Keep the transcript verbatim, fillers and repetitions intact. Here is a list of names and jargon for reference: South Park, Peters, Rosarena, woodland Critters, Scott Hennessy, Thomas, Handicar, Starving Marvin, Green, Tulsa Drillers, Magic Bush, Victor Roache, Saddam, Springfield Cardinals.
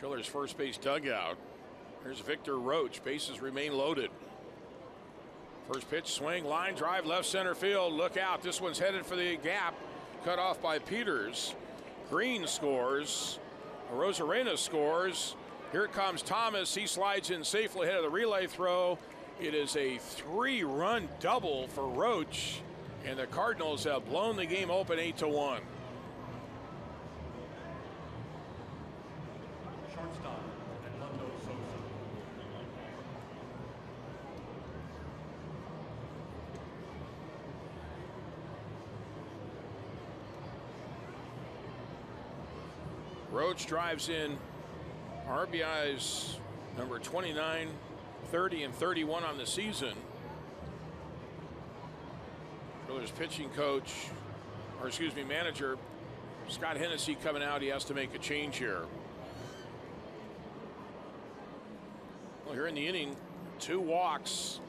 Trillers first base dugout. Here's Victor Roache. Bases remain loaded. First pitch, swing, line drive, left center field. Look out. This one's headed for the gap. Cut off by Peters. Green scores. Rosarena scores. Here comes Thomas. He slides in safely ahead of the relay throw. It is a three-run double for Roache, and the Cardinals have blown the game open eight to one. Roache drives in R B Is number twenty-nine, thirty, and thirty-one on the season. Trillers pitching coach, or excuse me, manager Scott Hennessy coming out. He has to make a change here. Well, here in the inning, two walks,